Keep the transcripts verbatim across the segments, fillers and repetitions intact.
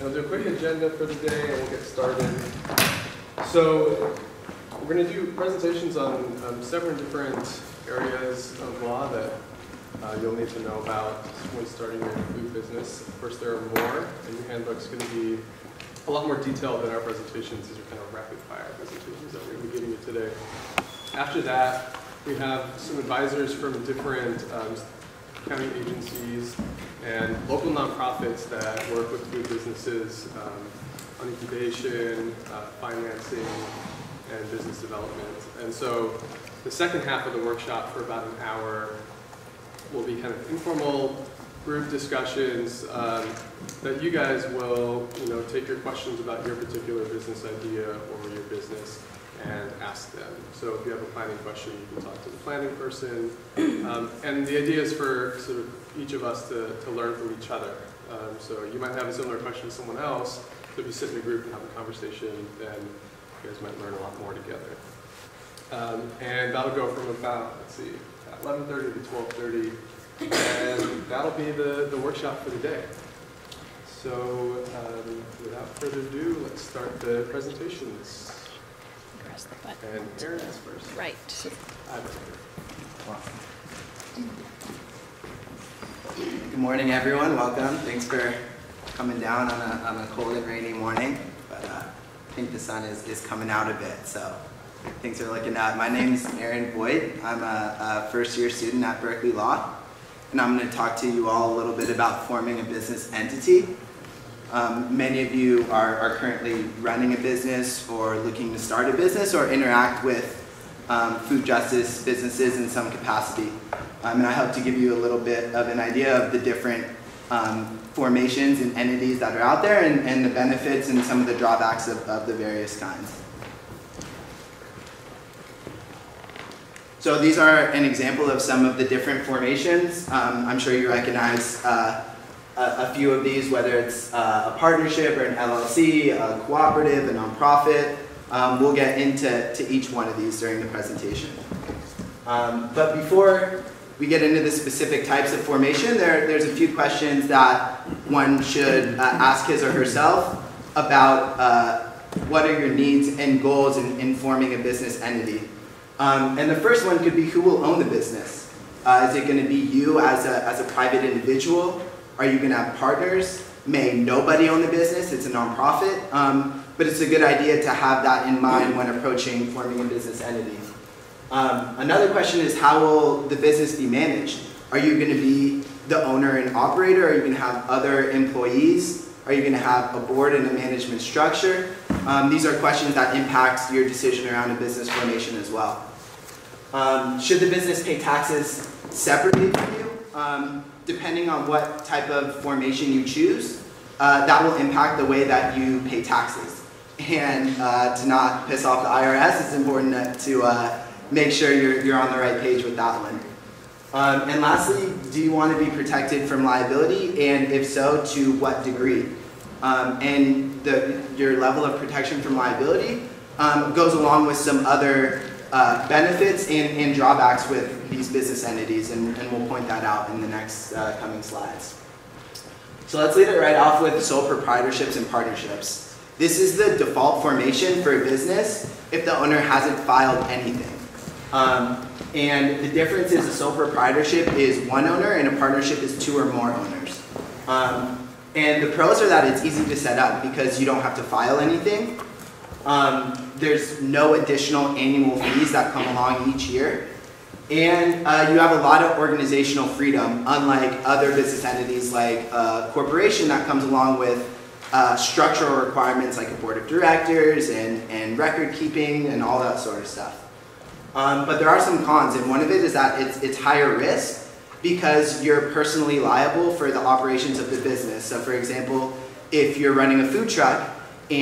Now, there's a quick agenda for the day, and we'll get started. So we're going to do presentations on um, several different areas of law that uh, you'll need to know about when starting your food business. Of course, there are more, and your handbook's going to be a lot more detailed than our presentations. These are kind of rapid-fire presentations that we're going to be giving you today. After that, we have some advisors from different um, county agencies and local nonprofits that work with food businesses um, on incubation, uh, financing, and business development. And so the second half of the workshop, for about an hour, will be kind of informal group discussions um, that you guys will, you know, take your questions about your particular business idea or your business and ask them. So if you have a planning question, you can talk to the planning person. Um, and the idea is for sort of each of us to, to learn from each other. Um, so you might have a similar question to someone else. So if you sit in a group and have a conversation, then you guys might learn a lot more together. Um, and that'll go from about, let's see, eleven thirty to twelve thirty. And that'll be the, the workshop for the day. So um, without further ado, let's start the presentations. And Aaron is first. Right. Good morning, everyone. Welcome. Thanks for coming down on a, on a cold and rainy morning. But uh, I think the sun is, is coming out a bit, so things are looking up. My name is Aaron Boyd. I'm a, a first-year student at Berkeley Law, and I'm going to talk to you all a little bit about forming a business entity. Um, many of you are, are currently running a business or looking to start a business or interact with um, food justice businesses in some capacity. Um, and I hope to give you a little bit of an idea of the different um, formations and entities that are out there and, and the benefits and some of the drawbacks of, of the various kinds. So these are an example of some of the different formations. Um, I'm sure you recognize uh, a few of these, whether it's uh, a partnership or an L L C, a cooperative, a nonprofit. Um, we'll get into to each one of these during the presentation. Um, but before we get into the specific types of formation, there, there's a few questions that one should uh, ask his or herself about uh, what are your needs and goals in, in forming a business entity. Um, and the first one could be, who will own the business? Uh, is it going to be you as a, as a private individual? Are you going to have partners? May nobody own the business, it's a nonprofit, um, but it's a good idea to have that in mind when approaching forming a business entity. Um, another question is, how will the business be managed? Are you going to be the owner and operator? Are you going to have other employees? Are you going to have a board and a management structure? Um, these are questions that impact your decision around a business formation as well. Um, should the business pay taxes separately from you? Um, Depending on what type of formation you choose, uh, that will impact the way that you pay taxes. And uh, to not piss off the I R S, it's important to uh, make sure you're, you're on the right page with that one. Um, and lastly, do you want to be protected from liability? And if so, to what degree? Um, and the, your level of protection from liability um, goes along with some other Uh, benefits and, and drawbacks with these business entities, and, and we'll point that out in the next uh, coming slides. So let's lead it right off with sole proprietorships and partnerships. This is the default formation for a business if the owner hasn't filed anything. Um, and the difference is a sole proprietorship is one owner and a partnership is two or more owners. Um, and the pros are that it's easy to set up because you don't have to file anything. Um, there's no additional annual fees that come along each year. And uh, you have a lot of organizational freedom, unlike other business entities like a corporation that comes along with uh, structural requirements like a board of directors and, and record keeping and all that sort of stuff. Um, but there are some cons, and one of it is that it's, it's higher risk because you're personally liable for the operations of the business. So for example, if you're running a food truck,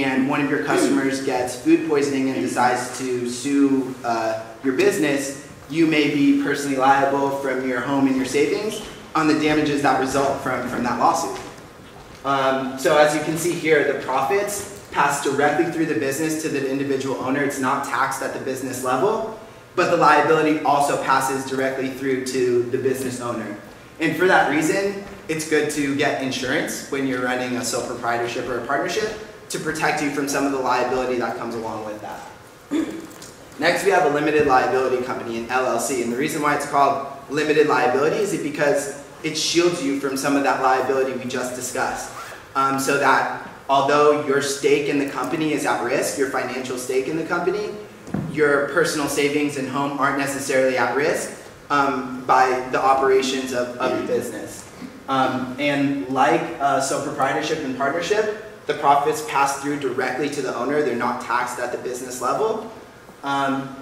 and one of your customers gets food poisoning and decides to sue uh, your business, you may be personally liable from your home and your savings on the damages that result from, from that lawsuit. Um, so as you can see here, the profits pass directly through the business to the individual owner. It's not taxed at the business level, but the liability also passes directly through to the business owner. And for that reason, It's good to get insurance when you're running a sole proprietorship or a partnership to protect you from some of the liability that comes along with that. Next, we have a limited liability company, an L L C, and the reason why it's called limited liability is because it shields you from some of that liability we just discussed. Um, so that although your stake in the company is at risk, your financial stake in the company, your personal savings and home aren't necessarily at risk um, by the operations of, of the business. Um, and like uh, sole proprietorship and partnership, the profits pass through directly to the owner. They're not taxed at the business level. Um,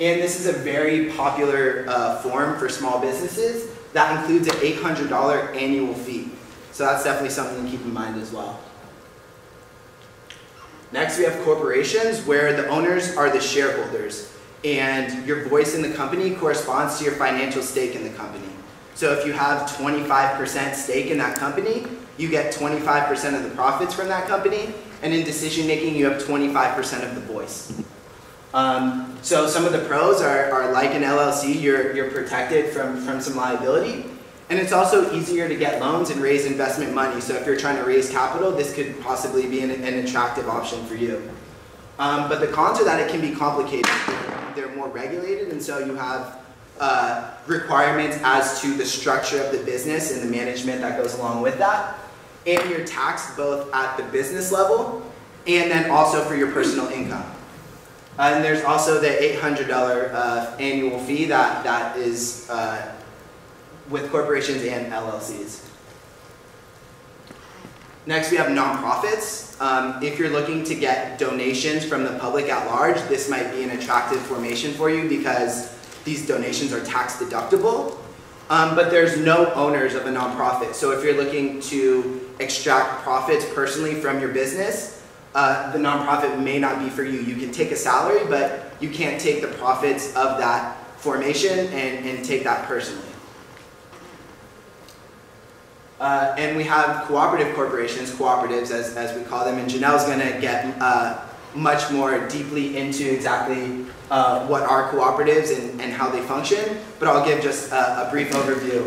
and this is a very popular uh, form for small businesses that includes an eight hundred dollar annual fee. So that's definitely something to keep in mind as well. Next, we have corporations where the owners are the shareholders and your voice in the company corresponds to your financial stake in the company. So if you have twenty-five percent stake in that company, you get twenty-five percent of the profits from that company, and in decision making you have twenty-five percent of the voice. Um, so some of the pros are, are like an L L C, you're, you're protected from, from some liability, and it's also easier to get loans and raise investment money. So if you're trying to raise capital, this could possibly be an, an attractive option for you. Um, but the cons are that it can be complicated. They're more regulated, and so you have uh, requirements as to the structure of the business and the management that goes along with that. And you're taxed both at the business level and then also for your personal income. Uh, and there's also the eight hundred dollar uh, annual fee that, that is uh, with corporations and L L Cs. Next, we have nonprofits. Um, if you're looking to get donations from the public at large, this might be an attractive formation for you because these donations are tax deductible. Um, but there's no owners of a nonprofit. So if you're looking to extract profits personally from your business, Uh, the nonprofit may not be for you. You can take a salary, but you can't take the profits of that formation and, and take that personally. Uh, and we have cooperative corporations, cooperatives as, as we call them, and Janelle's going to get uh, much more deeply into exactly uh, what are cooperatives and, and how they function, but I'll give just a, a brief overview.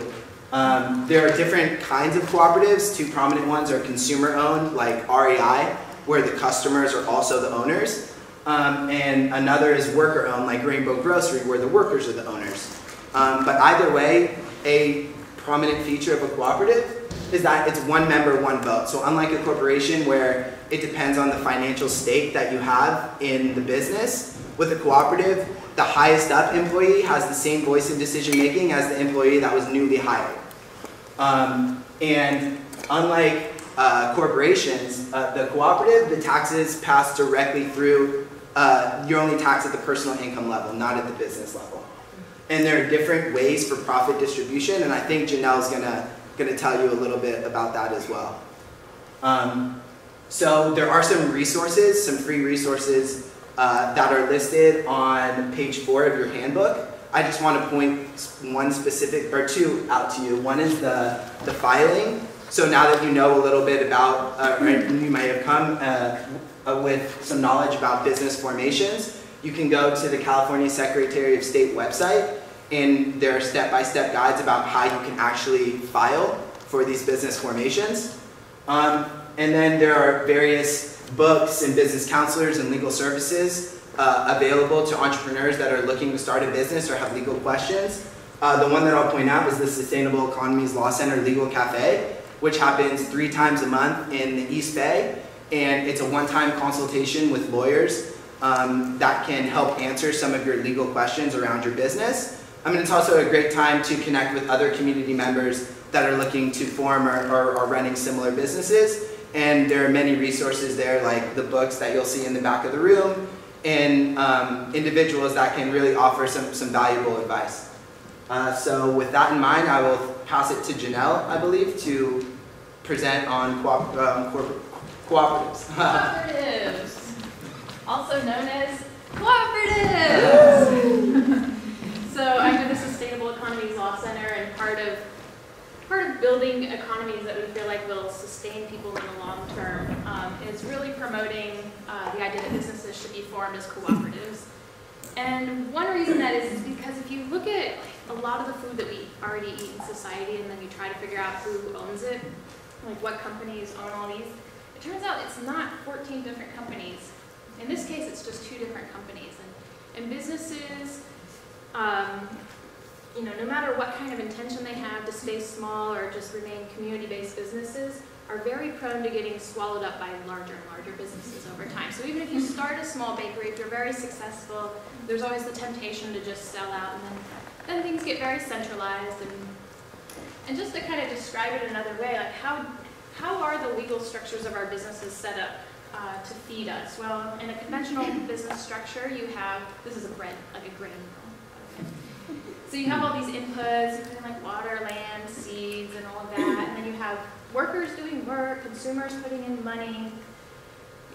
Um, there are different kinds of cooperatives. Two prominent ones are consumer-owned, like R E I, where the customers are also the owners. Um, and another is worker-owned, like Rainbow Grocery, where the workers are the owners. Um, but either way, a prominent feature of a cooperative is that it's one member, one vote. So unlike a corporation where it depends on the financial stake that you have in the business, with a cooperative, the highest up employee has the same voice in decision-making as the employee that was newly hired. Um, and unlike Uh, corporations, uh, the cooperative, the taxes pass directly through. Uh, you're only taxed at the personal income level, not at the business level. And there are different ways for profit distribution, and I think Janelle's gonna gonna tell you a little bit about that as well. Um, so there are some resources, some free resources uh, that are listed on page four of your handbook. I just want to point one specific or two out to you. One is the the filing. So now that you know a little bit about, uh, or you might have come uh, uh, with some knowledge about business formations, you can go to the California Secretary of State website, and there are step-by-step guides about how you can actually file for these business formations. Um, and then there are various books and business counselors and legal services uh, available to entrepreneurs that are looking to start a business or have legal questions. Uh, the one that I'll point out is the Sustainable Economies Law Center Legal Cafe, which happens three times a month in the East Bay, and it's a one-time consultation with lawyers um, that can help answer some of your legal questions around your business. I mean, it's also a great time to connect with other community members that are looking to form or, or, or running similar businesses, and there are many resources there, like the books that you'll see in the back of the room, and um, individuals that can really offer some, some valuable advice. Uh, so with that in mind, I will pass it to Janelle, I believe, to present on cooper um, corporate cooperatives. Cooperatives, also known as cooperatives. So I know the Sustainable Economies Law Center, and part of part of building economies that we feel like will sustain people in the long term um, is really promoting uh, the idea that businesses should be formed as cooperatives. And one reason that is, is because if you look at like, a lot of the food that we already eat in society, and then you try to figure out who owns it, like what companies own all these, it turns out it's not fourteen different companies. In this case, it's just two different companies. And, and businesses, um, you know, no matter what kind of intention they have to stay small or just remain community-based businesses, are very prone to getting swallowed up by larger and larger businesses over time. So even if you start a small bakery, if you're very successful, there's always the temptation to just sell out, and then, then things get very centralized. And, and just to kind of describe it another way, like how, how are the legal structures of our businesses set up uh, to feed us? Well, in a conventional business structure, you have, this is a bread, like a grain. So you have all these inputs, like water, land, seeds, and all of that, and then you have workers doing work, consumers putting in money,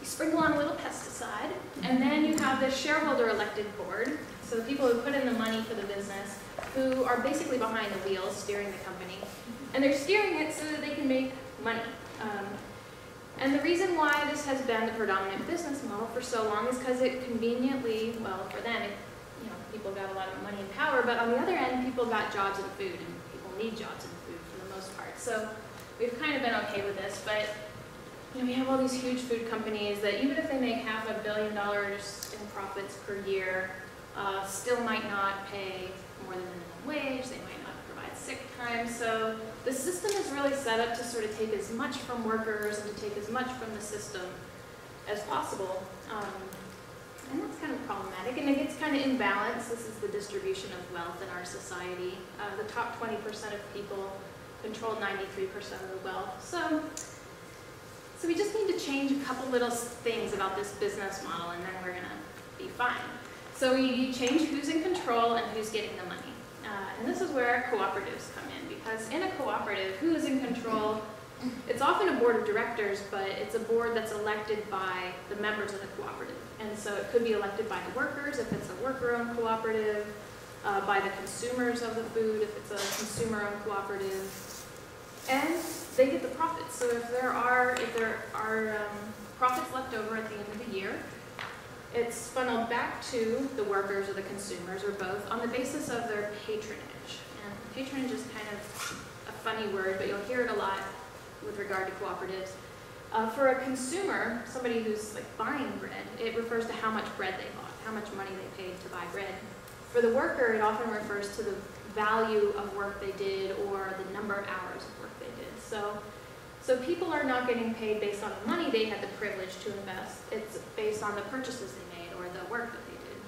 you sprinkle on a little pesticide, and then you have this shareholder-elected board, so the people who put in the money for the business, who are basically behind the wheels steering the company, and they're steering it so that they can make money. Um, and the reason why this has been the predominant business model for so long is because it conveniently, well, for them, it, you know, people got a lot of money and power, but on the other end, people got jobs and food, and people need jobs and food for the most part. So we've kind of been okay with this, but you know, we have all these huge food companies that even if they make half a billion dollars in profits per year, uh, still might not pay more than minimum wage, they might not provide sick time. So the system is really set up to sort of take as much from workers and to take as much from the system as possible. Um, and that's kind of problematic, and it gets kind of imbalanced. This is the distribution of wealth in our society. Uh, the top twenty percent of people control ninety-three percent of the wealth. So, so we just need to change a couple little things about this business model, and then we're going to be fine. So we change who's in control and who's getting the money. Uh, and this is where cooperatives come in, because in a cooperative, who is in control? It's often a board of directors, but it's a board that's elected by the members of the cooperative. And so it could be elected by the workers, if it's a worker-owned cooperative, Uh, by the consumers of the food, if it's a consumer-owned cooperative, and they get the profits. So if there are if there are um, profits left over at the end of the year, it's funneled back to the workers or the consumers or both on the basis of their patronage. And patronage is kind of a funny word, but you'll hear it a lot with regard to cooperatives. Uh, for a consumer, somebody who's like buying bread, it refers to how much bread they bought, how much money they paid to buy bread. For the worker, it often refers to the value of work they did or the number of hours of work they did. So, so people are not getting paid based on the money they had the privilege to invest. It's based on the purchases they made or the work that they did.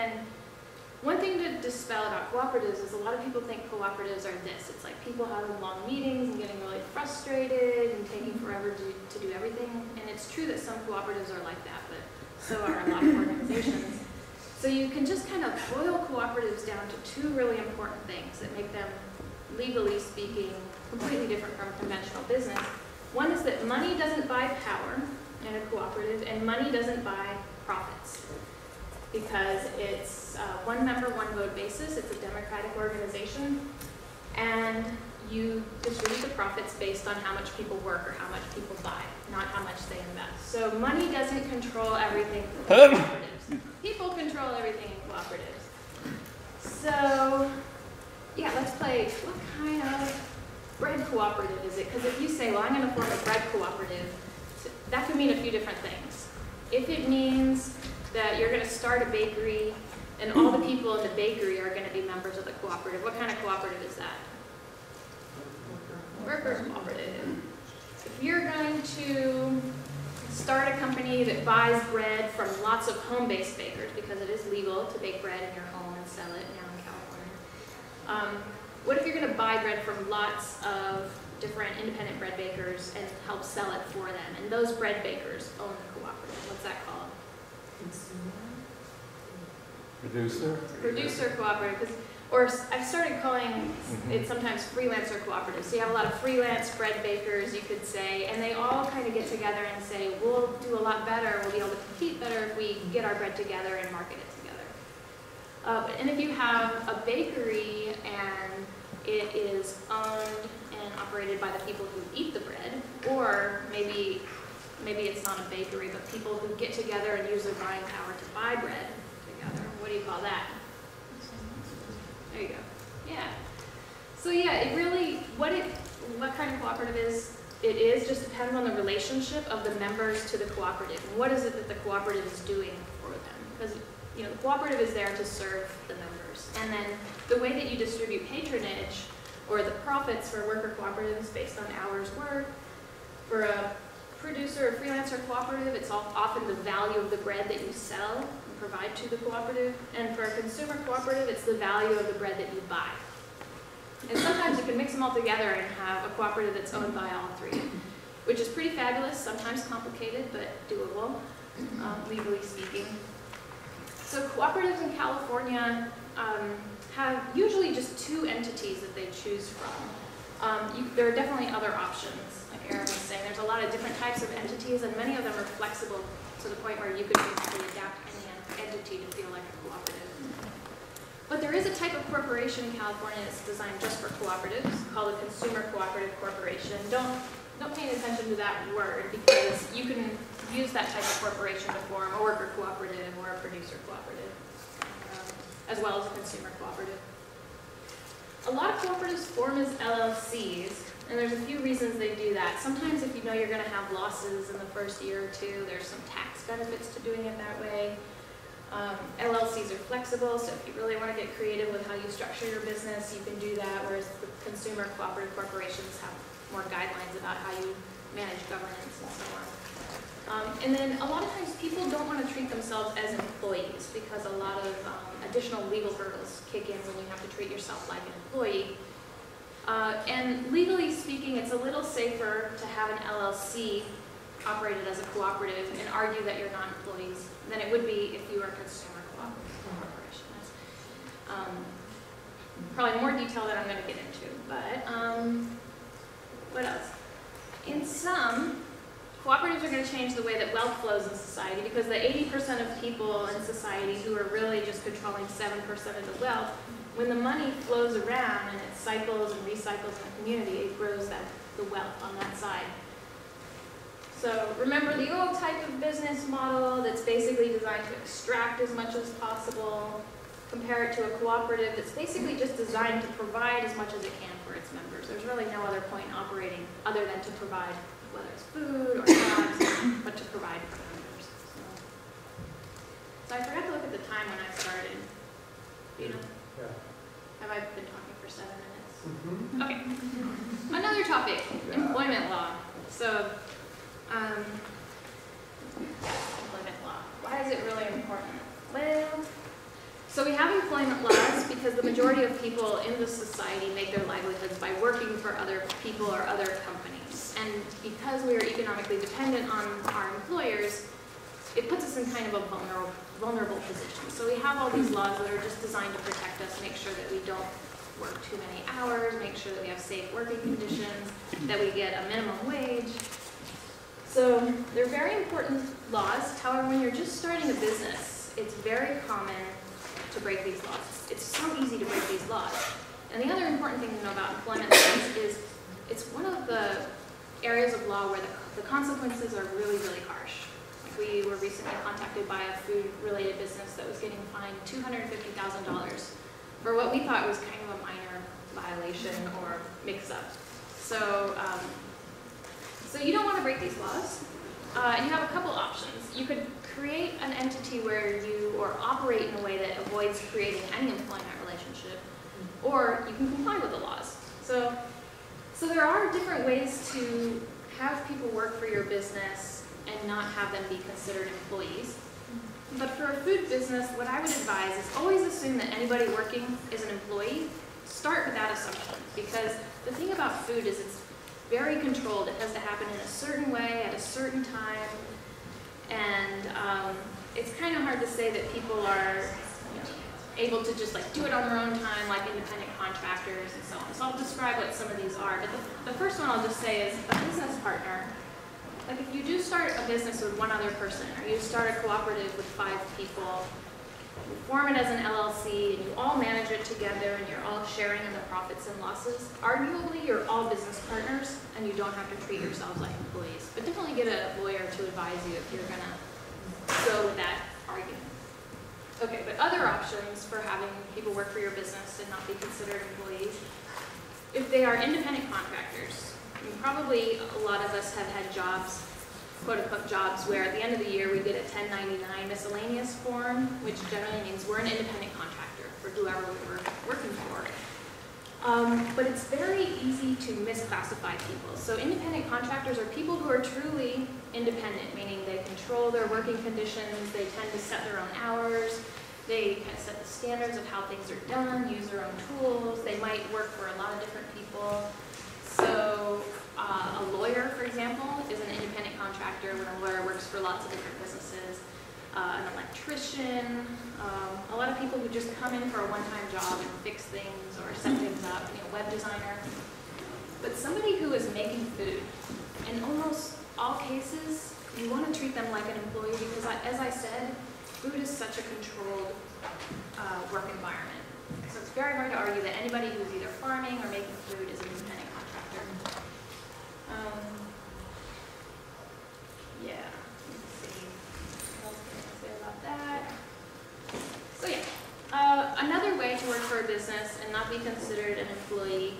And one thing to dispel about cooperatives is a lot of people think cooperatives are this. It's like people having long meetings and getting really frustrated and taking forever to, to do everything. And it's true that some cooperatives are like that, but so are a lot of organizations. So you can just kind of boil cooperatives down to two really important things that make them, legally speaking, completely different from conventional business. One is that money doesn't buy power in a cooperative, and money doesn't buy profits. Because it's uh, one member, one vote basis, it's a democratic organization, and you distribute the profits based on how much people work or how much people buy, not how much they invest. So money doesn't control everything for cooperatives. People control everything in cooperatives. So, yeah, let's play, what kind of bread cooperative is it? Because if you say, well, I'm going to form a bread cooperative, that could mean a few different things. If it means that you're going to start a bakery and all the people in the bakery are going to be members of the cooperative, what kind of cooperative is that? Workers cooperative. If you're going to start a company that buys bread from lots of home-based bakers, because it is legal to bake bread in your home and sell it now in California. Um, what if you're going to buy bread from lots of different independent bread bakers and help sell it for them? And those bread bakers own the cooperative. What's that called? Producer. Producer cooperative. 'Cause Or I've started calling it sometimes freelancer cooperatives. So you have a lot of freelance bread bakers, you could say, and they all kind of get together and say, we'll do a lot better, we'll be able to compete better if we get our bread together and market it together. Uh, and if you have a bakery and it is owned and operated by the people who eat the bread, or maybe, maybe it's not a bakery, but people who get together and use their buying power to buy bread together, what do you call that? There you go. Yeah. So yeah, it really, what it, what kind of cooperative is it is just depends on the relationship of the members to the cooperative. What is it that the cooperative is doing for them? Because you know the cooperative is there to serve the members, and then the way that you distribute patronage or the profits for worker cooperatives based on hours worked. For a producer or freelancer cooperative, it's often the value of the bread that you sell and provide to the cooperative, and for a consumer cooperative, it's the value of the bread that you buy. And sometimes you can mix them all together and have a cooperative that's owned by all three, which is pretty fabulous, sometimes complicated, but doable, um, legally speaking. So cooperatives in California um, have usually just two entities that they choose from. Um, you, there are definitely other options, like Aaron was saying. There's a lot of different types of entities, and many of them are flexible to the point where you could basically adapt any entity to feel like a cooperative. But there is a type of corporation in California that's designed just for cooperatives, called a consumer cooperative corporation. Don't, don't pay any attention to that word, because you can use that type of corporation to form a worker cooperative or a producer cooperative, um, as well as a consumer cooperative. A lot of cooperatives form as L L Cs, and there's a few reasons they do that. Sometimes if you know you're going to have losses in the first year or two, there's some tax benefits to doing it that way. Um, L L Cs are flexible, so if you really want to get creative with how you structure your business, you can do that, whereas the consumer cooperative corporations have more guidelines about how you manage governance and so on. Um, and then a lot of times people don't want to treat themselves as employees, because a lot of um, additional legal hurdles kick in when you have to treat yourself like an employee. Uh, and legally speaking, it's a little safer to have an L L C operated as a cooperative and argue that you're not employees than it would be if you were a consumer cooperative corporation. Um, probably more detail that I'm going to get into, but um, what else? In sum, cooperatives are going to change the way that wealth flows in society, because the eighty percent of people in society who are really just controlling seven percent of the wealth, when the money flows around and it cycles and recycles in the community, it grows that, the wealth on that side. So remember the old type of business model that's basically designed to extract as much as possible. Compare it to a cooperative that's basically just designed to provide as much as it can for its members. There's really no other point in operating other than to provide, whether it's food or jobs, but to provide for members. So, so I forgot to look at the time when I started. You know? Yeah. Have I been talking for seven minutes? Mm-hmm. Okay. Another topic, yeah. Employment law. So. Um, yes, employment law. Why is it really important? Well, so we have employment laws because the majority of people in this society make their livelihoods by working for other people or other companies. And because we are economically dependent on our employers, it puts us in kind of a vulnerable, vulnerable position. So we have all these laws that are just designed to protect us, make sure that we don't work too many hours, make sure that we have safe working conditions, that we get a minimum wage. So they're very important laws. However, when you're just starting a business, it's very common to break these laws. It's so easy to break these laws. And the other important thing to know about employment laws is it's one of the areas of law where the, the consequences are really, really harsh. Like we were recently contacted by a food-related business that was getting fined two hundred fifty thousand dollars for what we thought was kind of a minor violation or mix-up. So. Um, So you don't want to break these laws. Uh, and you have a couple options. You could create an entity where you, or operate in a way that avoids creating any employment relationship, or you can comply with the laws. So, so there are different ways to have people work for your business and not have them be considered employees. But for a food business, what I would advise is always assume that anybody working is an employee. Start with that assumption, because the thing about food is it's very controlled. It has to happen in a certain way, at a certain time, and um, it's kind of hard to say that people are you know, able to just like do it on their own time, like independent contractors and so on. So I'll describe what some of these are, but the, the first one I'll just say is a business partner. Like if you do start a business with one other person, or you start a cooperative with five people, you form it as an L L C, and you all manage it together, and you're all sharing in the profits and losses. Arguably, you're all business partners, and you don't have to treat yourselves like employees. But definitely get a lawyer to advise you if you're going to go with that argument. Okay, but other options for having people work for your business and not be considered employees, if they are independent contractors. I mean, probably a lot of us have had jobs, quote unquote jobs, where at the end of the year we get a ten ninety-nine miscellaneous form, which generally means we're an independent contractor for whoever we were working for. Um, but it's very easy to misclassify people. So independent contractors are people who are truly independent, meaning they control their working conditions, they tend to set their own hours, they kind of set the standards of how things are done, use their own tools, they might work for a lot of different people. So uh, a lawyer, for example, is an independent contractor when a lawyer works for lots of different businesses. Uh, an electrician, um, a lot of people who just come in for a one-time job and fix things or set things up, you know, web designer. But somebody who is making food, in almost all cases, you want to treat them like an employee because, I, as I said, food is such a controlled uh, work environment. So it's very hard to argue that anybody who's either farming or making food is an independent contractor. Um, yeah. That. So yeah, uh, another way to work for a business and not be considered an employee,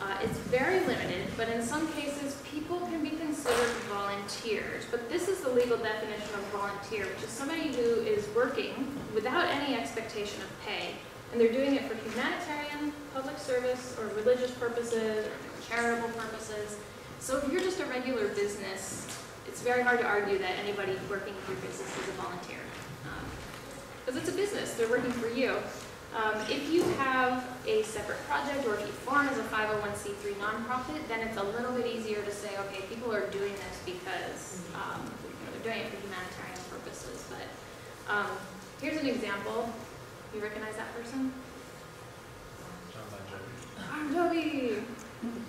uh, it's very limited, but in some cases people can be considered volunteers. But this is the legal definition of volunteer, which is somebody who is working without any expectation of pay, and they're doing it for humanitarian, public service, or religious purposes, or charitable purposes. So if you're just a regular business, it's very hard to argue that anybody working for your business is a volunteer. Because it's a business, they're working for you. Um, if you have a separate project or if you farm as a five oh one c three nonprofit, then it's a little bit easier to say, okay, people are doing this because um, they're doing it for humanitarian purposes. But um, here's an example. You recognize that person? Sounds like Joby.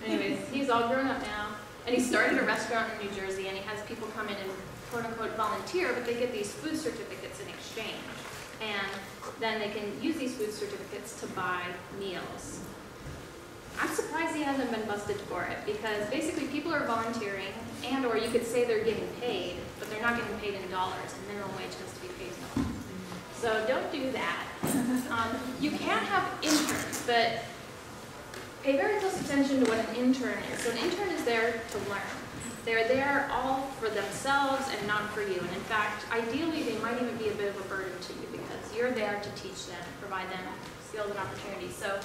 Anyways, he's all grown up now. And he started a restaurant in New Jersey, and he has people come in and quote unquote volunteer, but they get these food certificates in exchange. And then they can use these food certificates to buy meals. I'm surprised he hasn't been busted for it, because basically people are volunteering, and or you could say they're getting paid, but they're not getting paid in dollars, and minimum wage has to be paid in dollars. So don't do that. Um, you can have interns, but pay very close attention to what an intern is. So an intern is there to learn. They're there all for themselves and not for you. And in fact, ideally, they might even be a bit of a burden to you because you're there to teach them, provide them skills and opportunities. So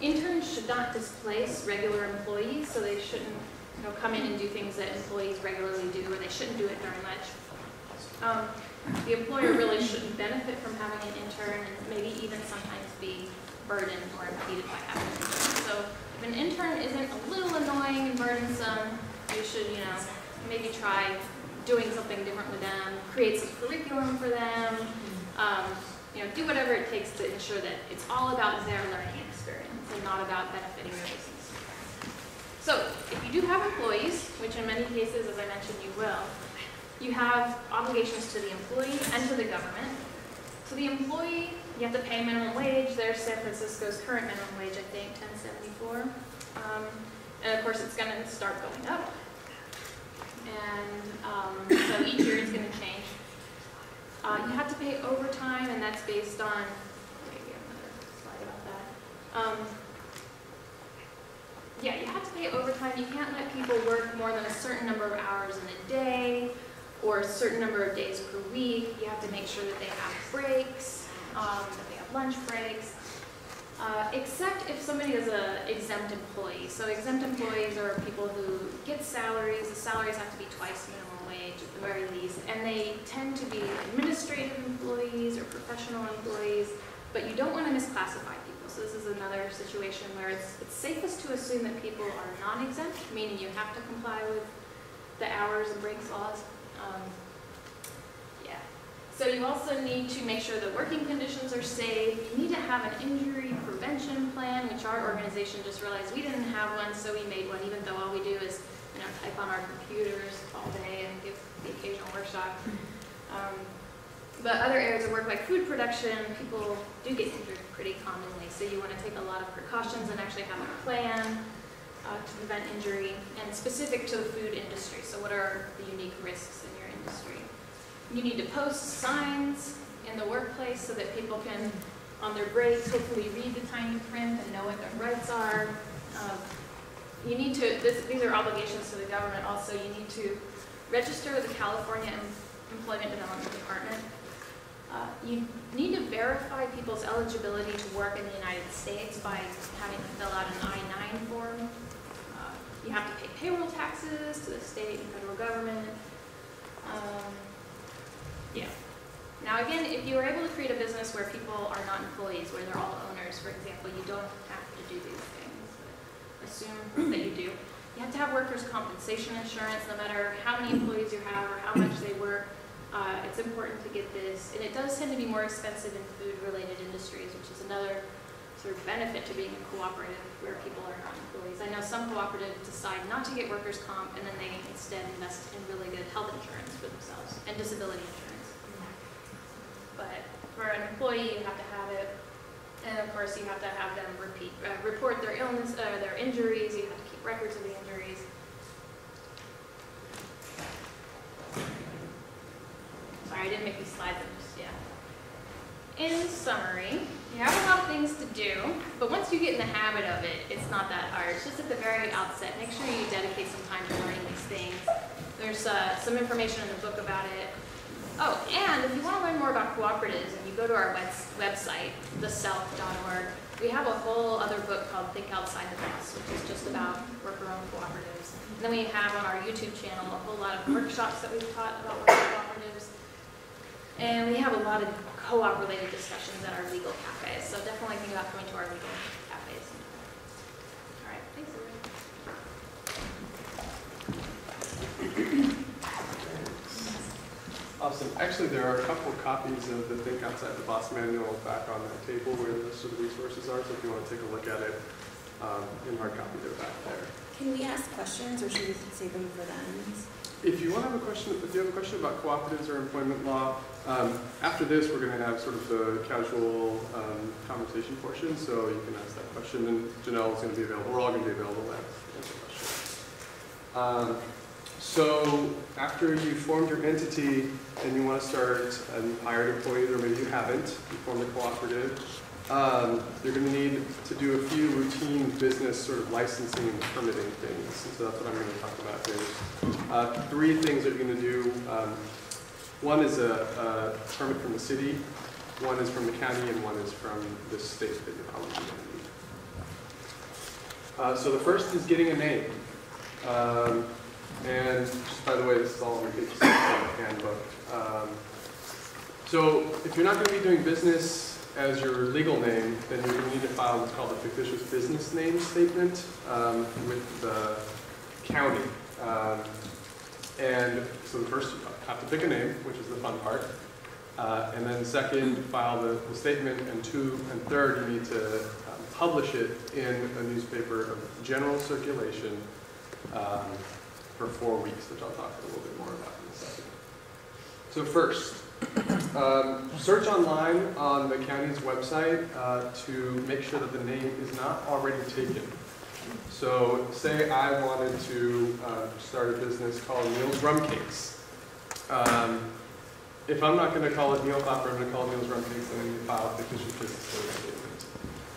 interns should not displace regular employees, so they shouldn't you know, come in and do things that employees regularly do, or they shouldn't do it very much. Um, the employer really shouldn't benefit from having an intern, and maybe even sometimes be burdened or impeded by having an intern. So if an intern isn't a little annoying and burdensome, you should, you know, maybe try doing something different with them, create some curriculum for them, um, you know, do whatever it takes to ensure that it's all about their learning experience and not about benefiting your business. So if you do have employees, which in many cases, as I mentioned, you will, you have obligations to the employee and to the government. So the employee, you have to pay minimum wage. There's San Francisco's current minimum wage, I think, ten seventy-four. Um, and of course, it's going to start going up. And um, so each year it's going to change. Uh, you have to pay overtime, and that's based on, maybe another slide about that. Um, yeah, you have to pay overtime. You can't let people work more than a certain number of hours in a day or a certain number of days per week. You have to make sure that they have breaks, um, that they have lunch breaks. Uh, except if somebody is an exempt employee. So exempt employees are people who get salaries. The salaries have to be twice minimum wage at the very least. And they tend to be administrative employees or professional employees. But you don't want to misclassify people. So this is another situation where it's, it's safest to assume that people are non-exempt, meaning you have to comply with the hours and breaks laws. Um, So you also need to make sure that working conditions are safe. You need to have an injury prevention plan, which our organization just realized we didn't have one, so we made one, even though all we do is you know, type on our computers all day and give the occasional workshop. Um, but other areas of work, like food production, people do get injured pretty commonly, so you want to take a lot of precautions and actually have a plan uh, to prevent injury, and specific to the food industry, so what are the unique risks in your industry? You need to post signs in the workplace so that people can, on their breaks, hopefully read the tiny print and know what their rights are. Um, you need to, this, these are obligations to the government also. You need to register with the California Employment Development Department. Uh, you need to verify people's eligibility to work in the United States by having to fill out an I nine form. Uh, you have to pay payroll taxes to the state and federal government. Um, yeah. Now again, if you are able to create a business where people are not employees, where they're all owners, for example, you don't have to do these things. Assume that you do. You have to have workers' compensation insurance, no matter how many employees you have or how much they work. Uh, it's important to get this, and it does tend to be more expensive in food-related industries, which is another sort of benefit to being a cooperative where people are not employees. I know some cooperatives decide not to get workers' comp, and then they instead invest in really good health insurance for themselves and disability insurance. But for an employee, you have to have it, and of course, you have to have them repeat, uh, report their illness, uh, their injuries. You have to keep records of the injuries. Sorry, I didn't make these slides up just yet. In summary, you have a lot of things to do, but once you get in the habit of it, it's not that hard. It's just at the very outset. Make sure you dedicate some time to learning these things. There's uh, some information in the book about it. Oh, and if you want to learn more about cooperatives, and you go to our website, the self dot org, we have a whole other book called Think Outside the Box, which is just about worker-owned cooperatives. And then we have on our YouTube channel a whole lot of workshops that we've taught about worker cooperatives. And we have a lot of co-op-related discussions at our legal cafes, so definitely think about coming to our legal cafes. All right, thanks everyone. Awesome. Actually, there are a couple of copies of the Think Outside the Box manual back on that table where the sort of resources are, so if you want to take a look at it um, in hard copy, they're back there. Can we ask questions, or should we save them for them? If you want to have a question, if you have a question about cooperatives or employment law, um, after this we're going to have sort of the casual um, conversation portion, so you can ask that question, and Janelle is going to be available. We're all going to be available to answer questions. Um, so after you formed your entity and you want to start, and you've hired employees, or maybe you haven't, you formed a cooperative, um, you're going to need to do a few routine business sort of licensing and permitting things, and so that's what I'm going to talk about today. Uh, three things that you're going to do. Um, one is a, a permit from the city, one is from the county, and one is from the state that you're probably going to need. Uh, so the first is getting a name. Um, and just by the way, this is all on page six of the handbook. Um, so if you're not going to be doing business as your legal name, then you're going to need to file what's called a fictitious business name statement um, with the county. Um, And so the first, you have to pick a name, which is the fun part. Uh, and then second, file the, the statement. And two, and third, you need to um, publish it in a newspaper of general circulation um, for four weeks, which I'll talk a little bit more about in a second. So first, um, search online on the county's website uh, to make sure that the name is not already taken. So say I wanted to uh, start a business called Neil's Rum Cakes. Um, if I'm not going to call it Neil Popper, I'm going to call it Neil's Rum Cakes, and then you file the official business statement.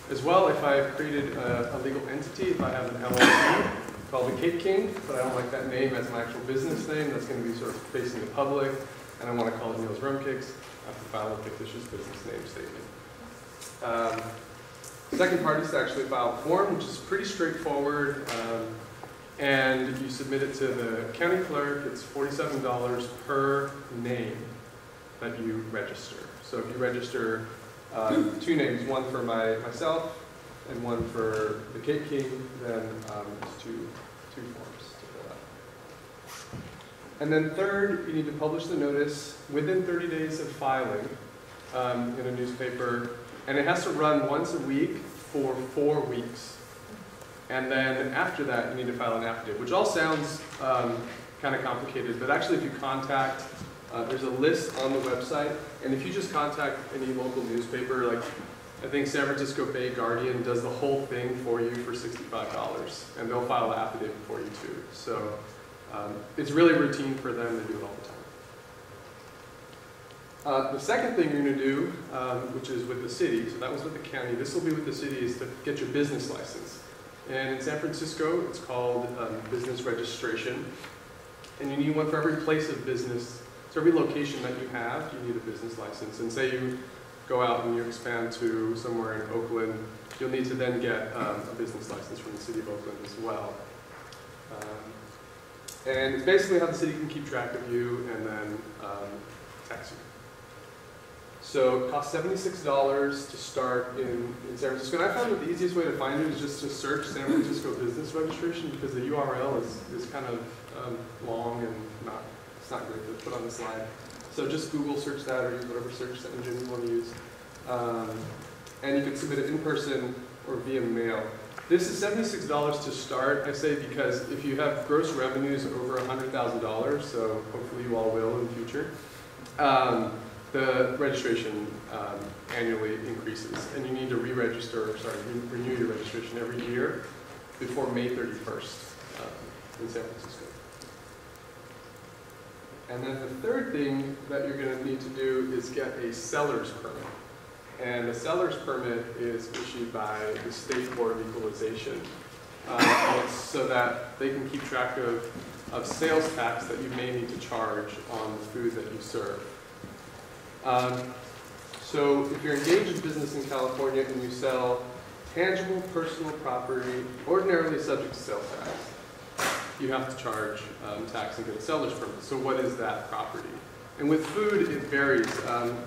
As well, if I've created a, a legal entity, if I have an L L C called the Cake King, but I don't like that name as an actual business name, that's going to be sort of facing the public, and I want to call it Neil's Rum Cakes, I have to file a fictitious business name statement. Um, Second part is to actually file a form, which is pretty straightforward, um, and you submit it to the county clerk. It's forty-seven dollars per name that you register. So if you register um, two names, one for my, myself and one for the Cake King, then um, it's two, two forms to fill out. And then third, you need to publish the notice within thirty days of filing um, in a newspaper. And it has to run once a week for four weeks. And then after that, you need to file an affidavit, which all sounds um, kind of complicated. But actually, if you contact, uh, there's a list on the website. And if you just contact any local newspaper, like I think San Francisco Bay Guardian does the whole thing for you for sixty-five dollars. And they'll file an affidavit for you, too. So um, it's really routine for them. They do it all the time. Uh, the second thing you're going to do, um, which is with the city, so that was with the county, this will be with the city, is to get your business license. And in San Francisco, it's called um, business registration. And you need one for every place of business. So every location that you have, you need a business license. And say you go out and you expand to somewhere in Oakland, you'll need to then get um, a business license from the city of Oakland as well. Um, and it's basically how the city can keep track of you and then um, tax you. So it costs seventy-six dollars to start in, in San Francisco. And I found that the easiest way to find it is just to search San Francisco business registration, because the U R L is, is kind of um, long and not, it's not great to put on the slide. So just Google search that, or use whatever search engine you want to use. Um, and you can submit it in person or via mail. This is seventy-six dollars to start, I say, because if you have gross revenues over one hundred thousand dollars, so hopefully you all will in the future, um, the registration um, annually increases, and you need to re-register, or sorry, re renew your registration every year before May thirty-first um, in San Francisco. And then the third thing that you're going to need to do is get a seller's permit. And the seller's permit is issued by the State Board of Equalization, uh, so that they can keep track of, of sales tax that you may need to charge on the food that you serve. Um, so if you're engaged in business in California and you sell tangible personal property, ordinarily subject to sales tax, you have to charge um, tax and get a seller's permit. So what is that property? And with food, it varies. Um,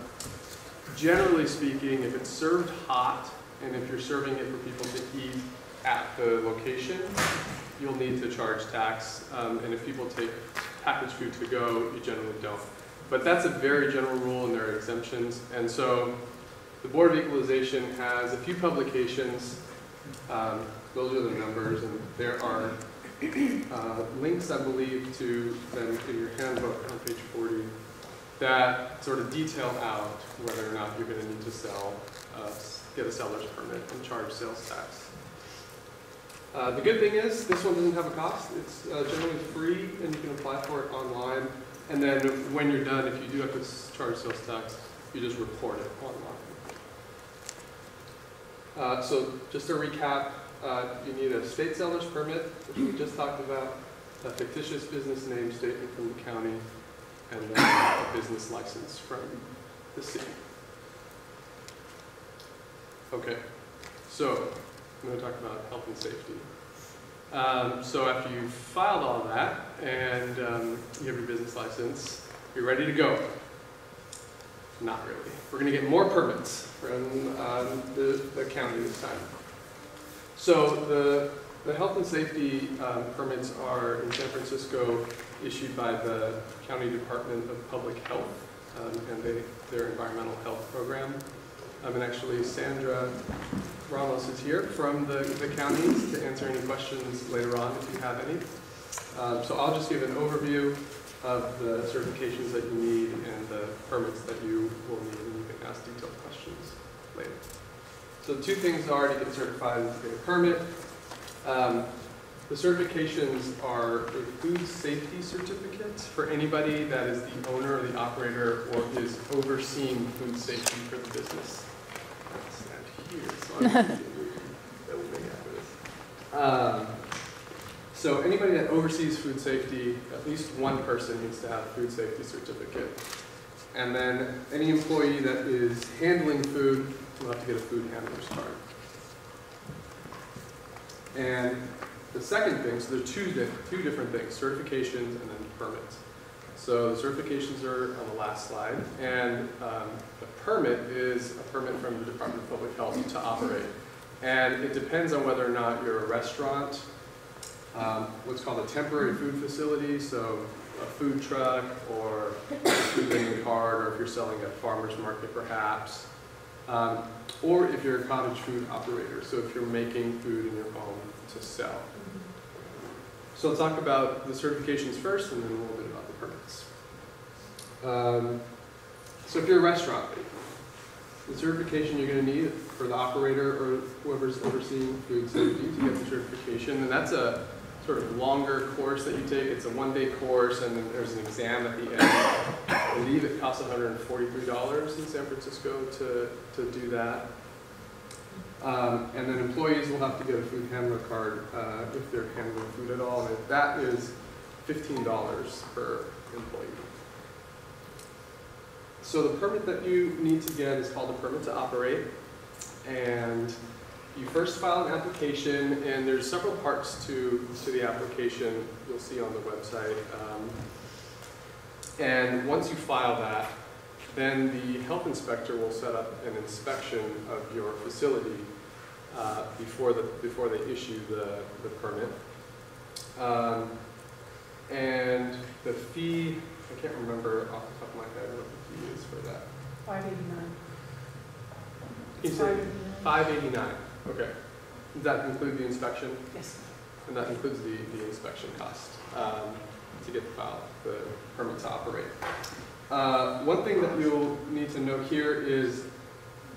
generally speaking, if it's served hot and if you're serving it for people to eat at the location, you'll need to charge tax. Um, and if people take packaged food to go, you generally don't. But that's a very general rule, and there are exemptions. And so the Board of Equalization has a few publications. Um, those are the numbers, and there are uh, links, I believe, to them in your handbook on page forty that sort of detail out whether or not you're going to need to sell, uh, get a seller's permit and charge sales tax. Uh, the good thing is this one doesn't have a cost. It's uh, generally free, and you can apply for it online. And then when you're done, if you do have to charge sales tax, you just report it online. Uh, so just to recap, uh, you need a state seller's permit, which we just talked about, a fictitious business name statement from the county, and then a business license from the city. Okay, so I'm going to talk about health and safety. Um, so after you've filed all that and um, you have your business license, you're ready to go. Not really. We're going to get more permits from um, the, the county this time. So the, the health and safety um, permits are in San Francisco issued by the County Department of Public Health um, and they, their environmental health program. Um, and actually, Sandra Ramos is here from the, the counties to answer any questions later on if you have any. Um, so I'll just give an overview of the certifications that you need and the permits that you will need, and you can ask detailed questions later. So two things are to get certified and to get a permit. Um, the certifications are a food safety certificate for anybody that is the owner or the operator or is overseeing food safety for the business. um, so anybody that oversees food safety, at least one person needs to have a food safety certificate. And then any employee that is handling food will have to get a food handler's card. And the second thing, so there are two, di two different things, certifications and then permits. So the certifications are on the last slide, and um, the permit is a permit from the Department of Public Health to operate. And it depends on whether or not you're a restaurant, um, what's called a temporary food facility, so a food truck or a food vending cart, or if you're selling at a farmer's market perhaps, um, or if you're a cottage food operator, so if you're making food in your home to sell. So I'll talk about the certifications first and then a little bit about the permits. Um, so if you're a restaurant, the certification you're going to need for the operator or whoever's overseeing food safety to get the certification, and that's a sort of longer course that you take. It's a one-day course, and then there's an exam at the end. I believe it costs one hundred forty-three dollars in San Francisco to, to do that. Um, and then employees will have to get a food handler card uh, if they're handling food at all. And that is fifteen dollars per employee. So the permit that you need to get is called a permit to operate. And you first file an application, and there's several parts to, to the application you'll see on the website. Um, and once you file that, then the health inspector will set up an inspection of your facility uh, before, the, before they issue the, the permit. Um, and the fee, I can't remember off the top of my head what the fee is for that. five eighty-nine. Is it five eighty-nine? Okay. Does that include the inspection? Yes. And that includes the, the inspection cost um, to get the file, the permit to operate. Uh, one thing that you'll need to note here is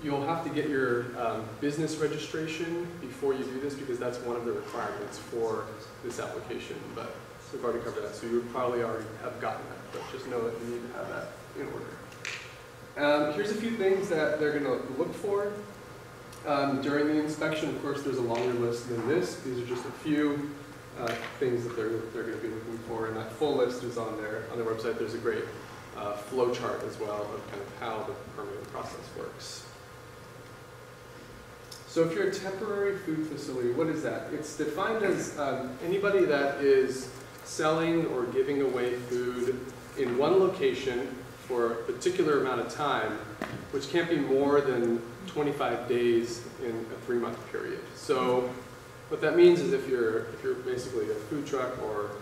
you'll have to get your um, business registration before you do this, because that's one of the requirements for this application. But we've already covered that, so you would probably already have gotten that. But just know that you need to have that in order. Um, here's a few things that they're going to look for um, during the inspection. Of course, there's a longer list than this. These are just a few uh, things that they're, they're going to be looking for, and that full list is on their, on their website. There's a great uh, flow chart as well of kind of how the permitting process works. So if you're a temporary food facility, what is that? It's defined as um, anybody that is selling or giving away food in one location for a particular amount of time, which can't be more than twenty-five days in a three-month period. So what that means is if you're, if you're basically a food truck or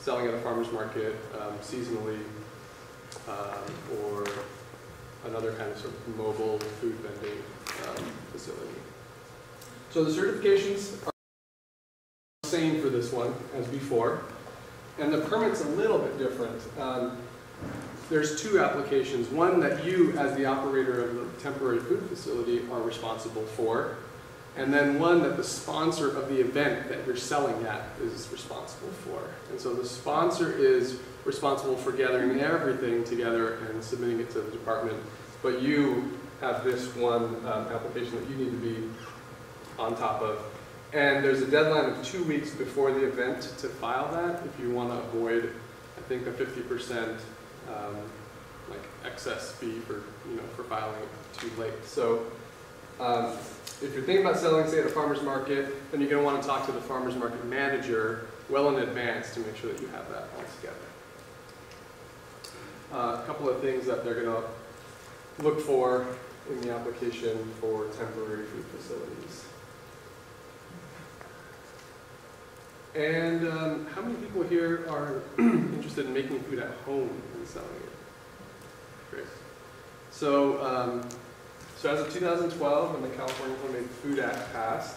selling at a farmer's market um, seasonally, um, or another kind of sort of mobile food vending um, facility. So the certifications are the same for this one as before, and the permit's a little bit different. Um, There's two applications, one that you, as the operator of the temporary food facility, are responsible for, and then one that the sponsor of the event that you're selling at is responsible for. And so the sponsor is responsible for gathering everything together and submitting it to the department, but you have this one um, application that you need to be on top of. And there's a deadline of two weeks before the event to file that if you want to avoid, I think, a fifty percent Um, like excess fee for, you know, for filing too late. So um, if you're thinking about selling, say, at a farmer's market, then you're going to want to talk to the farmer's market manager well in advance to make sure that you have that all together. Uh, a couple of things that they're going to look for in the application for temporary food facilities. And um, how many people here are interested in making food at home and selling it? Great. So, um, so as of two thousand twelve, when the California Homemade Food Act passed,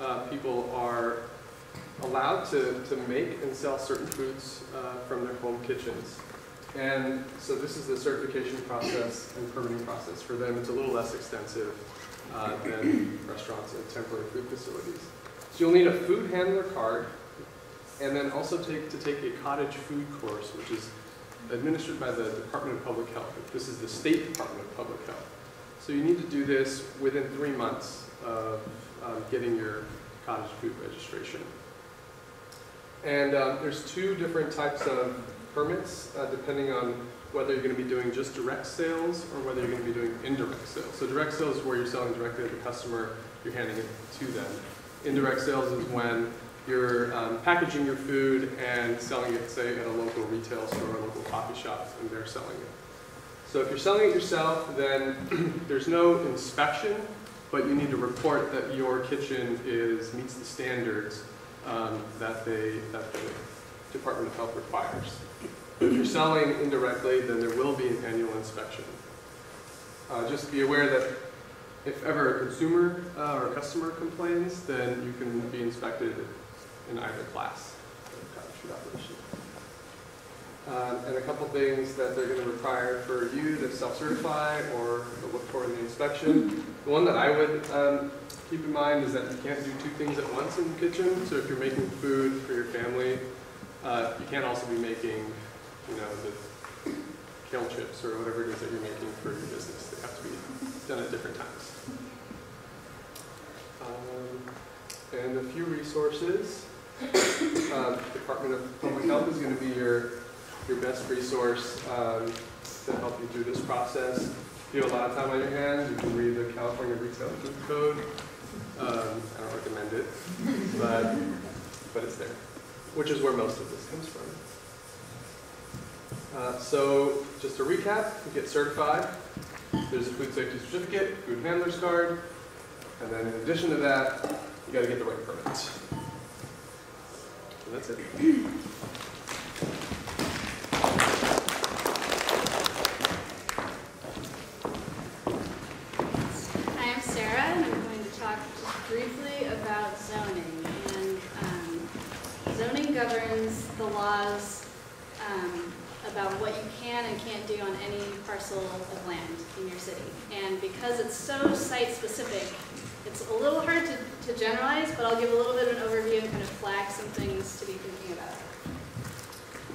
uh, people are allowed to, to make and sell certain foods uh, from their home kitchens. And so this is the certification process and permitting process for them. It's a little less extensive uh, than restaurants and temporary food facilities. So you'll need a food handler card, and then also take, to take a cottage food course, which is administered by the Department of Public Health. This is the State Department of Public Health. So you need to do this within three months of um, getting your cottage food registration. And uh, there's two different types of permits, uh, depending on whether you're going to be doing just direct sales or whether you're going to be doing indirect sales. So direct sales is where you're selling directly to the customer, you're handing it to them. Indirect sales is when you're um, packaging your food and selling it, say, at a local retail store or a local coffee shop, and they're selling it. So if you're selling it yourself, then there's no inspection, but you need to report that your kitchen is, meets the standards um, that, they, that the Department of Health requires. If you're selling indirectly, then there will be an annual inspection. Uh, just be aware that if ever a consumer uh, or a customer complains, then you can be inspected in either class of cottage food operation. Um, and a couple things that they're going to require for you to self-certify or to look for in the inspection. The one that I would um, keep in mind is that you can't do two things at once in the kitchen. So if you're making food for your family, uh, you can't also be making, you know, the kale chips or whatever it is that you're making for your business. They have to be done at different times. Um, and a few resources. Uh, Department of Public Health is going to be your, your best resource um, to help you through this process. If you have a lot of time on your hands, you can read the California Retail Food Code. Um, I don't recommend it, but, but it's there, which is where most of this comes from. Uh, so just to recap, you get certified. There's a food safety certificate, food handler's card, and then in addition to that, you got to get the right permits. And that's it. Hi, I'm Sarah, and I'm going to talk just briefly about zoning. And um, zoning governs the laws um, about what you can and can't do on any parcel of land in your city. And because it's so site-specific, it's a little hard to, to generalize, but I'll give a little bit of an overview and kind of flag some things to be thinking about.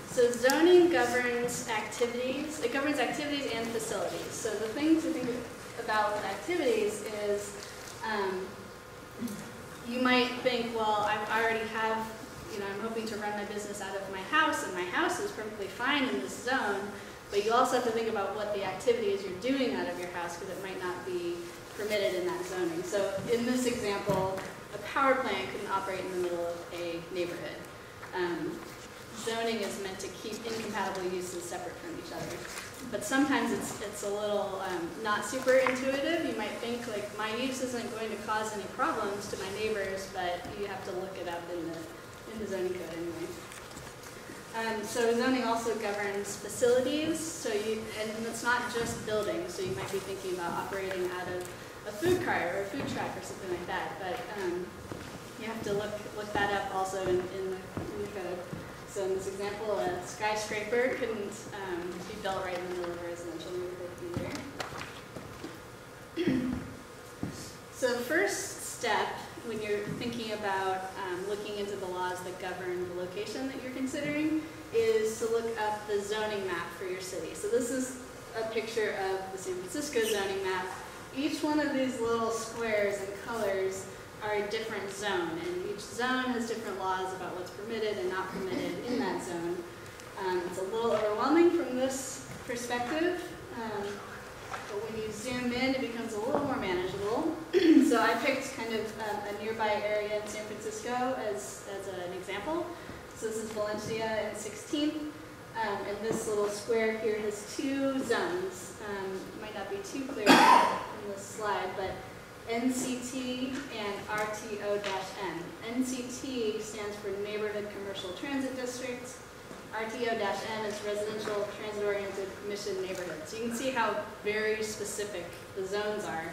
So zoning governs activities. It governs activities and facilities. So the thing to think about with activities is um, you might think, well, I already have You know, I'm hoping to run my business out of my house, and my house is perfectly fine in this zone, but you also have to think about what the activity is you're doing out of your house, because it might not be permitted in that zoning. So in this example, a power plant couldn't operate in the middle of a neighborhood. Um, zoning is meant to keep incompatible uses separate from each other. But sometimes it's, it's a little um, not super intuitive. You might think, like, my use isn't going to cause any problems to my neighbors, but you have to look it up in the in the zoning code anyway. Um, so zoning also governs facilities, so you, and it's not just buildings, so you might be thinking about operating out of a food cart or a food truck or something like that, but um, you have to look look that up also in, in, the, in the code. So in this example, a skyscraper couldn't um, be built right in the middle of a residential neighborhood either. So the first step when you're thinking about um, looking into the laws that govern the location that you're considering is to look up the zoning map for your city. So this is a picture of the San Francisco zoning map. Each one of these little squares and colors are a different zone, and each zone has different laws about what's permitted and not permitted in that zone. Um, it's a little overwhelming from this perspective, um, but when you zoom in, it becomes a little more manageable. So I picked kind of um, a nearby area in San Francisco as, as an example. So this is Valencia and sixteenth, um, and this little square here has two zones. Um, it might not be too clear in this slide, but N C T and R T O N. N C T stands for Neighborhood Commercial Transit District. R T O N is Residential Transit-Oriented Commission Neighborhood. So you can see how very specific the zones are.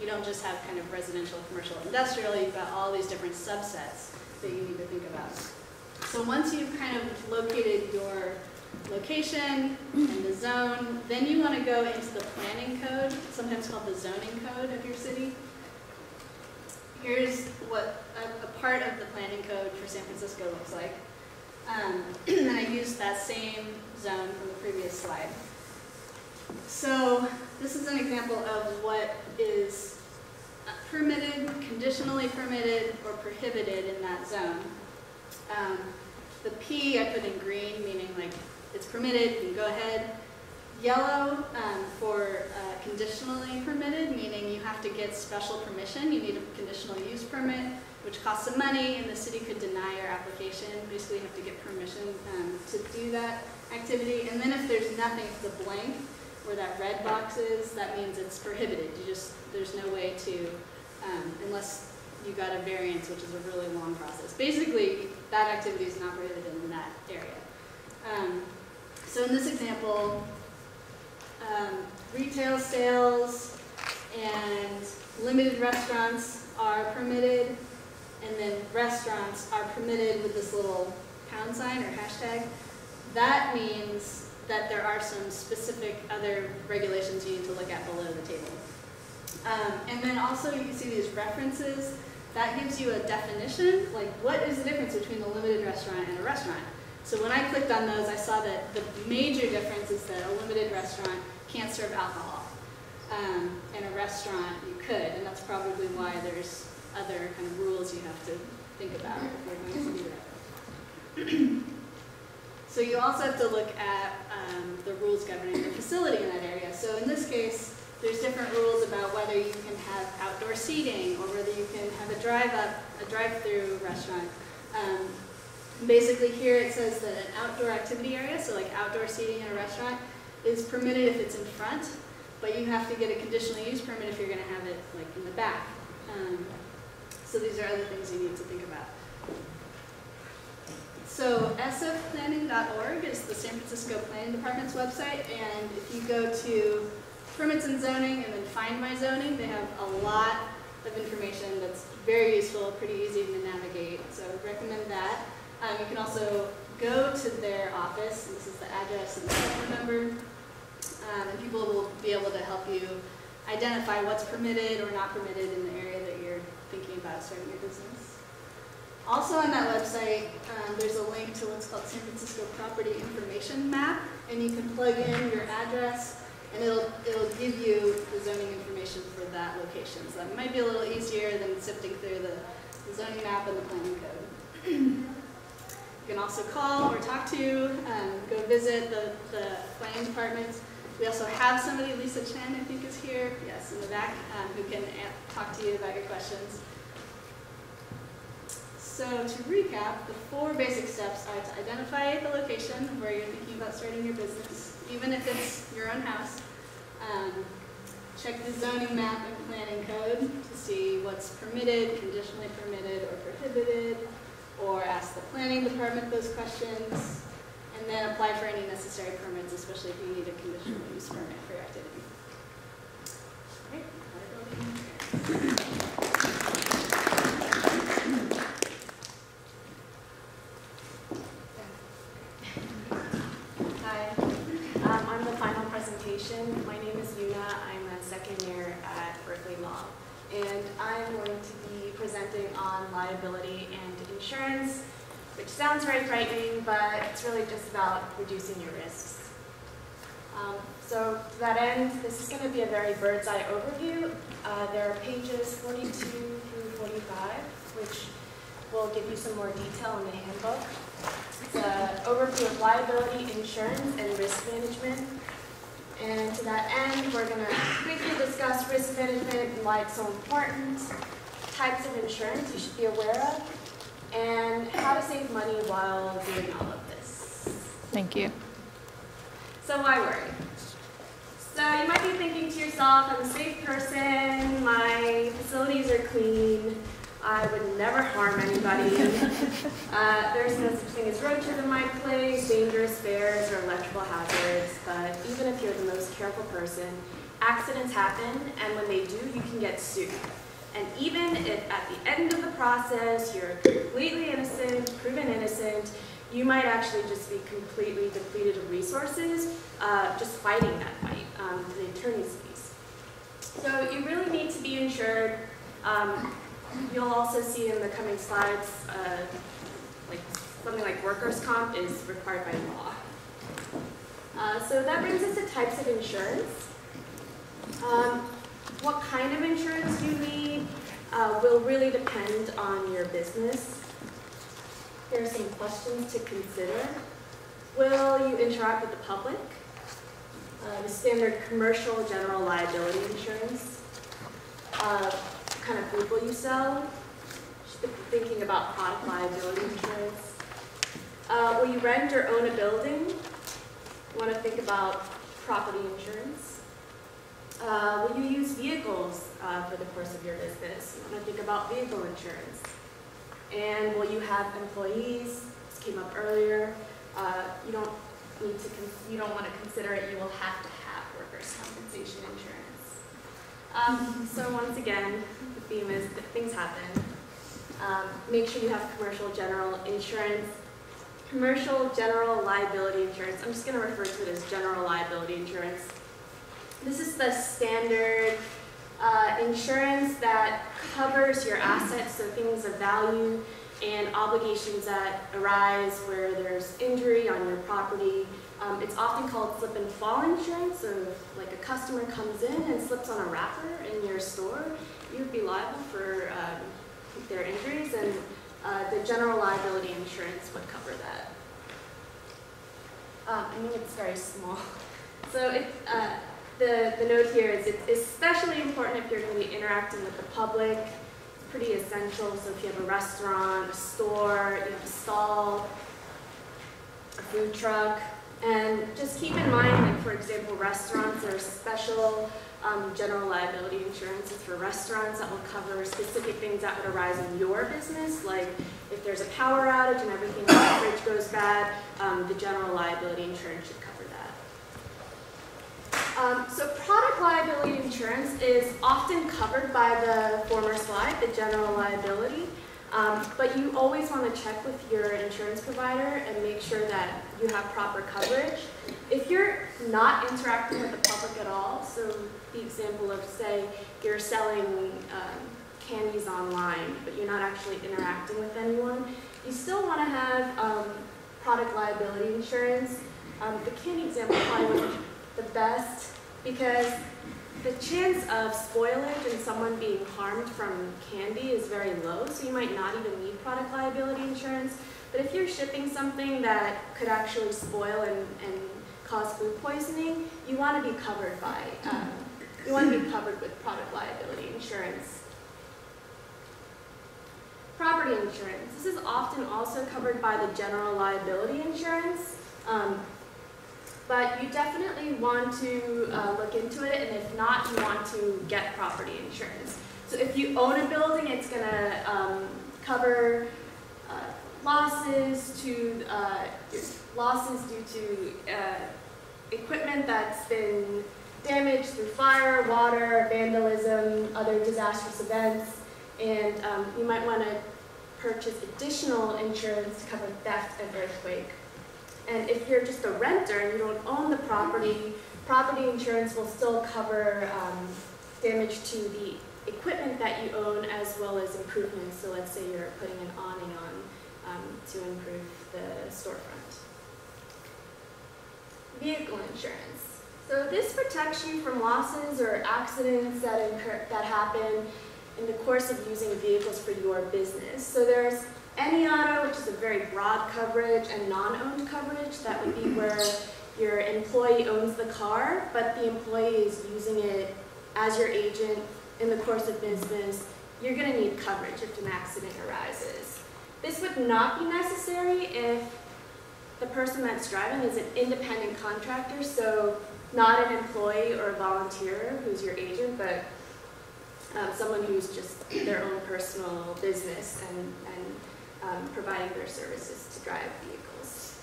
You don't just have kind of residential, commercial, industrial, you've got all these different subsets that you need to think about. So once you've kind of located your location and the zone, then you want to go into the planning code, sometimes called the zoning code of your city. Here's what a, a part of the planning code for San Francisco looks like. Um, and I used that same zone from the previous slide. So this is an example of what is permitted, conditionally permitted, or prohibited in that zone. Um, the P I put in green, meaning like it's permitted, you can go ahead. Yellow um, for uh, conditionally permitted, meaning you have to get special permission. You need a conditional use permit, which costs some money, and the city could deny your application. Basically, you have to get permission um, to do that activity. And then if there's nothing, it's a blank, where that red box is, that means it's prohibited. You just, there's no way to, um, unless you got a variance, which is a really long process. Basically, that activity is not prohibited in that area. Um, so in this example, um, retail sales and limited restaurants are permitted, and then restaurants are permitted with this little pound sign or hashtag. That means that there are some specific other regulations you need to look at below the table. Um, and then also you can see these references. That gives you a definition, like what is the difference between a limited restaurant and a restaurant? So when I clicked on those, I saw that the major difference is that a limited restaurant can't serve alcohol. Um, in a restaurant, you could, and that's probably why there's other kind of rules you have to think about if you're going to do that. So you also have to look at um, the rules governing the facility in that area. So in this case, there's different rules about whether you can have outdoor seating or whether you can have a drive-up, a drive-through restaurant. Um, basically, here it says that an outdoor activity area, so like outdoor seating in a restaurant, is permitted if it's in front, but you have to get a conditional use permit if you're going to have it like in the back. Um, so these are other things you need to think about. So S F planning dot org is the San Francisco Planning Department's website, and if you go to permits and zoning and then find my zoning, they have a lot of information that's very useful, pretty easy to navigate, so I would recommend that. Um, you can also go to their office, and this is the address and the phone number, um, and people will be able to help you identify what's permitted or not permitted in the area that you're thinking about starting your business. Also on that website, um, there's a link to what's called San Francisco Property Information Map, and you can plug in your address, and it'll, it'll give you the zoning information for that location. So that might be a little easier than sifting through the, the zoning map and the planning code. You can also call or talk to, um, go visit the, the planning departments. We also have somebody, Lisa Chen, I think is here, yes, in the back, um, who can talk to you about your questions. So to recap, the four basic steps are to identify the location where you're thinking about starting your business, even if it's your own house. Um, check the zoning map and planning code to see what's permitted, conditionally permitted, or prohibited, or ask the planning department those questions, and then apply for any necessary permits, especially if you need a conditional use permit for your activity. All right. My name is Yuna. I'm a second year at Berkeley Law, and I'm going to be presenting on liability and insurance, which sounds very frightening, but it's really just about reducing your risks. Um, so to that end, this is going to be a very bird's eye overview. Uh, there are pages forty-two through forty-five, which will give you some more detail in the handbook. It's an overview of liability, insurance, and risk management. And to that end, we're going to briefly discuss risk management and why it's so important, types of insurance you should be aware of, and how to save money while doing all of this. Thank you. So why worry? So you might be thinking to yourself, I'm a safe person, my facilities are clean, I would never harm anybody, uh, there's no such thing as roaches in my place, dangerous bears, or electrical hazards, but even if you're the most careful person, accidents happen, and when they do, you can get sued. And even if at the end of the process you're completely innocent, proven innocent, you might actually just be completely depleted of resources uh, just fighting that fight, um, the attorney's fees. So you really need to be insured. Um, You'll also see in the coming slides, uh, like something like workers' comp is required by law. Uh, so that brings us to types of insurance. Um, what kind of insurance you need uh, will really depend on your business. Here are some questions to consider. Will you interact with the public? Uh, the standard commercial general liability insurance. Uh, Kind of people you sell, thinking about product liability insurance. Uh, will you rent or own a building? Want to think about property insurance. Uh, will you use vehicles uh, for the course of your business? You want to think about vehicle insurance. And will you have employees? This came up earlier. Uh, you don't need to. You don't want to consider it. You will have to have workers' compensation insurance. Um, so once again, the theme is that things happen. Um, make sure you have commercial general insurance. Commercial general liability insurance. I'm just going to refer to it as general liability insurance. This is the standard uh, insurance that covers your assets, so things of value, and obligations that arise where there's injury on your property. Um, it's often called slip and fall insurance, so if like a customer comes in and slips on a wrapper in your store, you'd be liable for um, their injuries, and uh, the general liability insurance would cover that. Uh, I mean, it's very small. So it, uh, the, the note here is it's especially important if you're going to be interacting with the public. It's pretty essential, so if you have a restaurant, a store, you have a stall, a food truck. And just keep in mind, like for example, restaurants, there are special um, general liability insurances for restaurants that will cover specific things that would arise in your business, like if there's a power outage and everything in the fridge goes bad, um, the general liability insurance should cover that. Um, so product liability insurance is often covered by the former slide, the general liability. Um, but you always want to check with your insurance provider and make sure that you have proper coverage. If you're not interacting with the public at all, so the example of, say, you're selling um, candies online, but you're not actually interacting with anyone, you still want to have um, product liability insurance. Um, the candy example probably wasn't the best because the chance of spoilage and someone being harmed from candy is very low, so you might not even need product liability insurance. But if you're shipping something that could actually spoil and, and cause food poisoning, you want to be covered by, um, you want to be covered with product liability insurance. Property insurance. This is often also covered by the general liability insurance. Um, But you definitely want to uh, look into it, and if not, you want to get property insurance. So if you own a building, it's going to um, cover uh, losses to uh, losses due to uh, equipment that's been damaged through fire, water, vandalism, other disastrous events, and um, you might want to purchase additional insurance to cover theft and earthquake. And if you're just a renter and you don't own the property, property insurance will still cover um, damage to the equipment that you own as well as improvements. So let's say you're putting an awning on um, to improve the storefront. Vehicle insurance. So this protects you from losses or accidents that, incur that happen in the course of using vehicles for your business. So there's any auto, which is a very broad coverage, and non-owned coverage, that would be where your employee owns the car, but the employee is using it as your agent in the course of business. You're going to need coverage if an accident arises. This would not be necessary if the person that's driving is an independent contractor, so not an employee or a volunteer who's your agent, but um, someone who's just their own personal business and, and Um, providing their services to drive vehicles.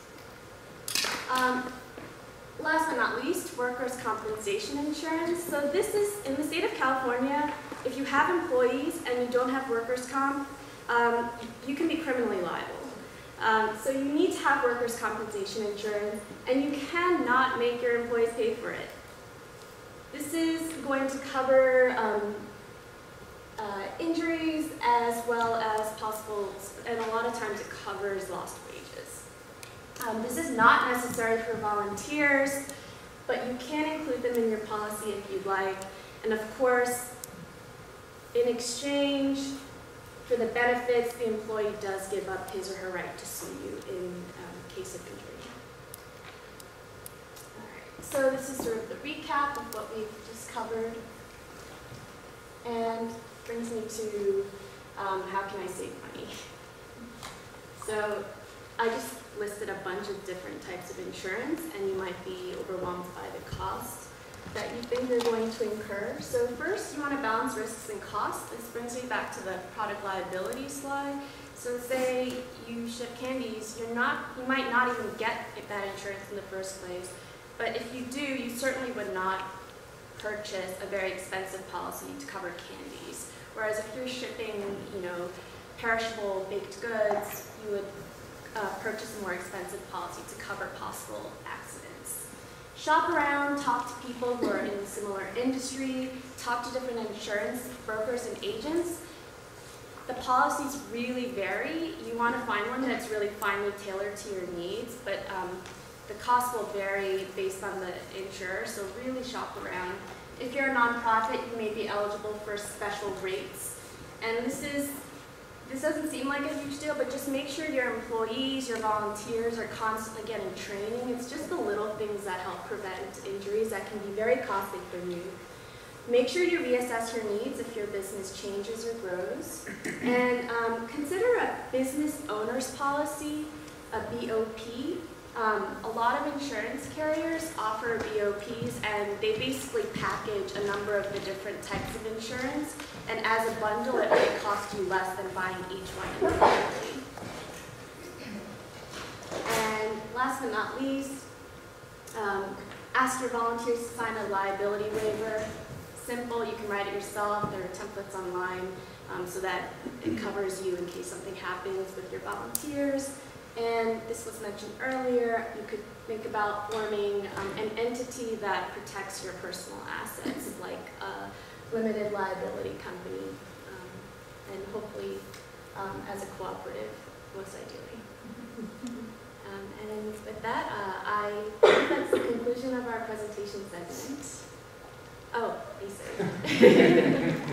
Um, last but not least, workers' compensation insurance. So this is, in the state of California, if you have employees and you don't have workers' comp, um, you can be criminally liable. Um, so you need to have workers' compensation insurance, and you cannot make your employees pay for it. This is going to cover um, Uh, injuries as well as possible, and a lot of times it covers lost wages. Um, this is not necessary for volunteers, but you can include them in your policy if you'd like. And of course, in exchange for the benefits, the employee does give up his or her right to sue you in um, case of injury. All right, so this is sort of the recap of what we've just covered. And brings me to um, how can I save money? So I just listed a bunch of different types of insurance, and you might be overwhelmed by the cost that you think you're going to incur. So first, you want to balance risks and costs. This brings me back to the product liability slide. So say you ship candies, you're not, you might not even get that insurance in the first place, but if you do, you certainly would not purchase a very expensive policy to cover candies. Whereas if you're shipping, you know, perishable baked goods, you would uh, purchase a more expensive policy to cover possible accidents. Shop around, talk to people who are in a similar industry, talk to different insurance brokers and agents. the policies really vary. You want to find one that's really finely tailored to your needs, but um, the cost will vary based on the insurer, so really shop around. If you're a nonprofit, you may be eligible for special rates. And this is, this doesn't seem like a huge deal, but just make sure your employees, your volunteers are constantly getting training. It's just the little things that help prevent injuries that can be very costly for you. Make sure you reassess your needs if your business changes or grows. And um, consider a business owner's policy, a B O P. Um, a lot of insurance carriers offer B O Ps, and they basically package a number of the different types of insurance, and as a bundle it might cost you less than buying each one individually. And last but not least, um, ask your volunteers to sign a liability waiver. Simple, you can write it yourself, there are templates online, um, so that it covers you in case something happens with your volunteers. And this was mentioned earlier, you could think about forming um, an entity that protects your personal assets, like a limited liability company, um, and hopefully um, as a cooperative, most ideally. Um, and with that, uh, I think that's the conclusion of our presentation segment. Oh, Lisa.